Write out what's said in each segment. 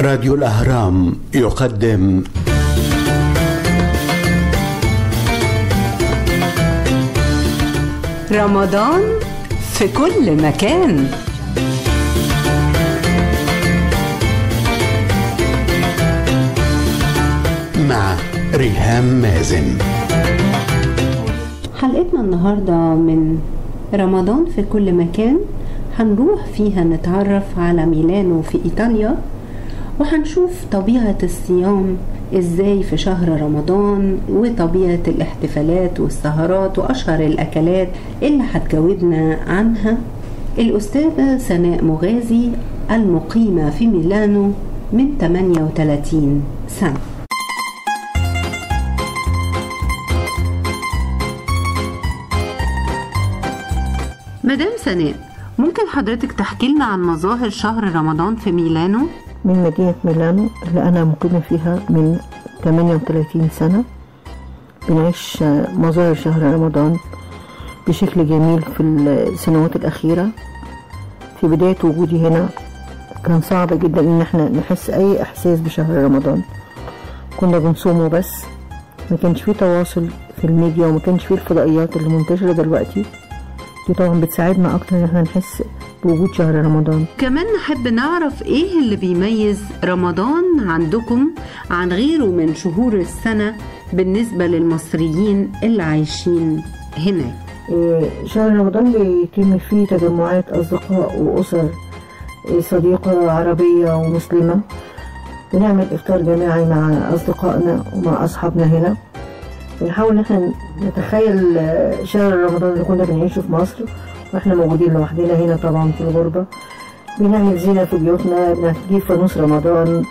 راديو الأهرام يقدم رمضان في كل مكان. مع ريهام مازن. حلقتنا النهاردة من رمضان في كل مكان هنروح فيها نتعرف على ميلانو في إيطاليا، وهنشوف طبيعة الصيام ازاي في شهر رمضان، وطبيعة الاحتفالات والسهرات وأشهر الأكلات اللي هتجاوبنا عنها الأستاذة سناء مغازي المقيمة في ميلانو من 38 سنة. مدام سناء، ممكن حضرتك تحكي لنا عن مظاهر شهر رمضان في ميلانو؟ من مدينة ميلانو اللي أنا مقيمة فيها من 38 سنة، بنعيش مظاهر شهر رمضان بشكل جميل في السنوات الأخيرة. في بداية وجودي هنا كان صعب جدا إن احنا نحس أي إحساس بشهر رمضان، كنا بنصومه بس ما كانش فيه تواصل في الميديا وما كانش فيه الفضائيات اللي منتشرة دلوقتي، دي طبعا بتساعدنا أكتر إن احنا نحس بوجود شهر رمضان. كمان نحب نعرف ايه اللي بيميز رمضان عندكم عن غيره من شهور السنة بالنسبة للمصريين اللي عايشين هناك. شهر رمضان بيتم فيه تجمعات أصدقاء وأسر صديقة عربية ومسلمة، بنعمل إفطار جماعي مع أصدقائنا ومع أصحابنا هنا، بنحاول نحن نتخيل شهر رمضان اللي كنا بنعيشه في مصر واحنا موجودين لوحدنا هنا طبعا في الغربة. بنعمل زينة في بيوتنا، بنجيب فانوس رمضان،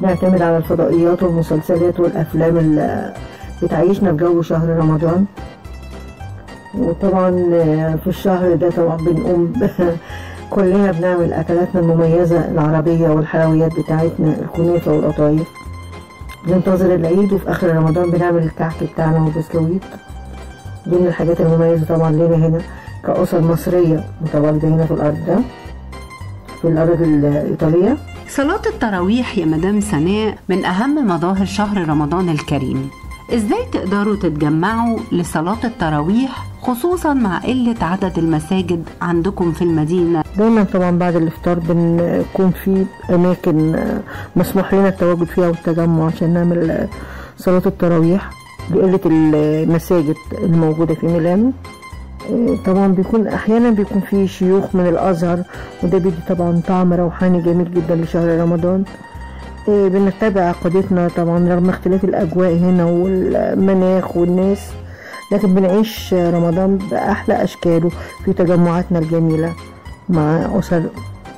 بنعتمد على الفضائيات والمسلسلات والأفلام اللي بتعيشنا بجو شهر رمضان. وطبعا في الشهر ده طبعا بنقوم كلنا بنعمل أكلاتنا المميزة العربية والحلويات بتاعتنا، الكنافة والقطايف. بننتظر العيد، وفي آخر رمضان بنعمل الكعك بتاعنا والبسكويت. دول الحاجات المميزة طبعا لنا هنا كأسر مصرية متواجدة هنا في الأرض ده في الأرض الإيطالية. صلاة التراويح يا مدام سناء من أهم مظاهر شهر رمضان الكريم، إزاي تقدروا تتجمعوا لصلاة التراويح خصوصا مع قلة عدد المساجد عندكم في المدينة؟ دايما طبعا بعد الإفطار بنكون في أماكن مسموح لنا التواجد فيها والتجمع عشان نعمل صلاة التراويح لقلة المساجد الموجودة في ميلانو. طبعا احيانا بيكون في شيوخ من الازهر، وده بيدي طبعا طعم روحاني جميل جدا لشهر رمضان. بنتبع عقيدتنا طبعا رغم اختلاف الاجواء هنا والمناخ والناس، لكن بنعيش رمضان باحلى اشكاله في تجمعاتنا الجميله مع اسر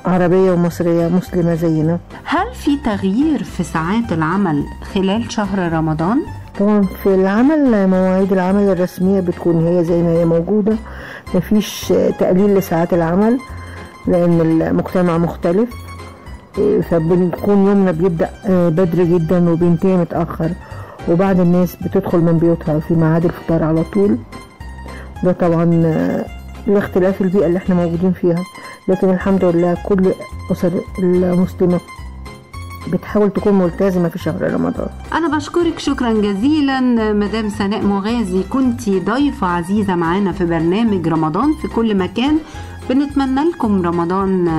عربيه ومصريه مسلمه زينا. هل في تغيير في ساعات العمل خلال شهر رمضان؟ طبعا في العمل مواعيد العمل الرسمية بتكون هي زي ما هي موجودة، مفيش تقليل لساعات العمل لأن المجتمع مختلف، فبنكون يومنا بيبدأ بدري جدا وبينتهي متأخر، وبعض الناس بتدخل من بيوتها في ميعاد الفطار على طول. ده طبعا لاختلاف البيئة اللي احنا موجودين فيها، لكن الحمد لله كل أسر المسلمة بتحاول تكون ملتزمة في شهر رمضان. أنا بشكرك شكرا جزيلا مدام سناء مغازي، كنتي ضيفة عزيزة معانا في برنامج رمضان في كل مكان. بنتمنى لكم رمضان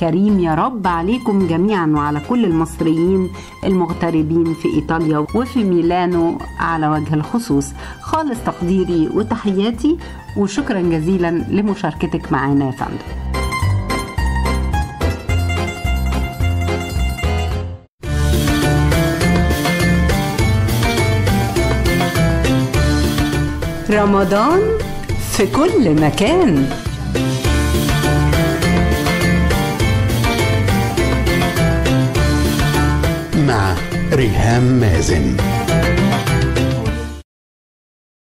كريم يا رب عليكم جميعا وعلى كل المصريين المغتربين في إيطاليا وفي ميلانو على وجه الخصوص. خالص تقديري وتحياتي، وشكرا جزيلا لمشاركتك معانا يا فندم. رمضان في كل مكان. مع ريهام مازن.